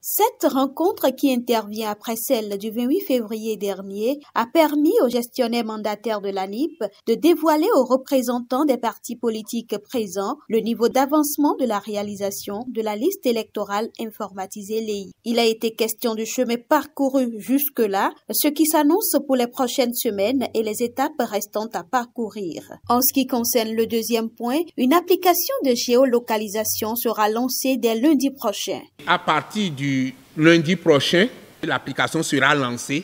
Cette rencontre, qui intervient après celle du 28 février dernier, a permis aux gestionnaires mandataires de l'ANIP de dévoiler aux représentants des partis politiques présents le niveau d'avancement de la réalisation de la liste électorale informatisée LEI. Il a été question du chemin parcouru jusque-là, ce qui s'annonce pour les prochaines semaines et les étapes restantes à parcourir. En ce qui concerne le deuxième point, une application de géolocalisation sera lancée dès lundi prochain. À partir du lundi prochain, l'application sera lancée.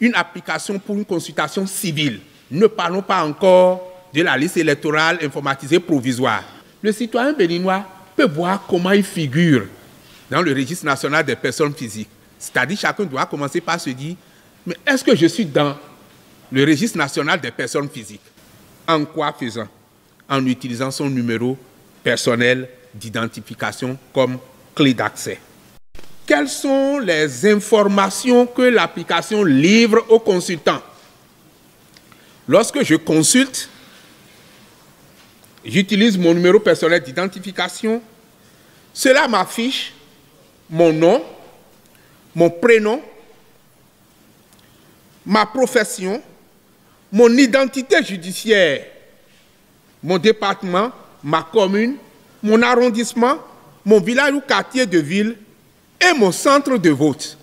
Une application pour une consultation civile. Ne parlons pas encore de la liste électorale informatisée provisoire. Le citoyen béninois peut voir comment il figure dans le registre national des personnes physiques. C'est-à-dire, chacun doit commencer par se dire, mais est-ce que je suis dans le registre national des personnes physiques? En quoi faisant? En utilisant son numéro personnel d'identification comme clé d'accès. Quelles sont les informations que l'application livre aux consultants? Lorsque je consulte, j'utilise mon numéro personnel d'identification. Cela m'affiche mon nom, mon prénom, ma profession, mon identité judiciaire, mon département, ma commune, mon arrondissement, mon village ou quartier de ville et mon centre de vote.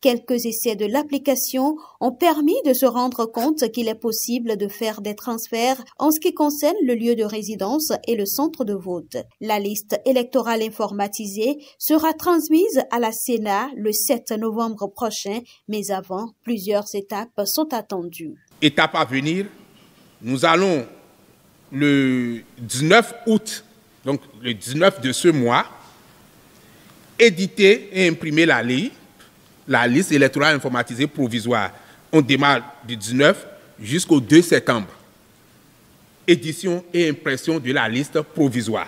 Quelques essais de l'application ont permis de se rendre compte qu'il est possible de faire des transferts en ce qui concerne le lieu de résidence et le centre de vote. La liste électorale informatisée sera transmise à la Sénat le 7 novembre prochain, mais avant, plusieurs étapes sont attendues. Étape à venir, nous allons le 19 août, donc le 19 de ce mois, éditer et imprimer la LEI, la liste électorale informatisée provisoire. On démarre du 19 jusqu'au 2 septembre. Édition et impression de la liste provisoire.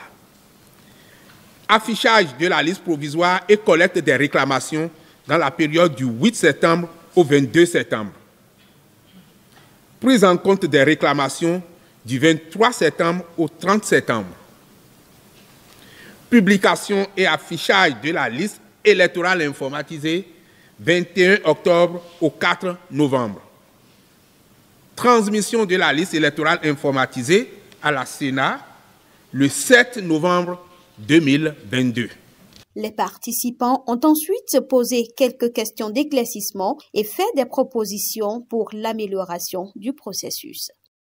Affichage de la liste provisoire et collecte des réclamations dans la période du 8 septembre au 22 septembre. Prise en compte des réclamations du 23 septembre au 30 septembre. Publication et affichage de la liste électorale informatisée 21 octobre au 4 novembre. Transmission de la liste électorale informatisée à la Sénat le 7 novembre 2022. Les participants ont ensuite posé quelques questions d'éclaircissement et fait des propositions pour l'amélioration du processus.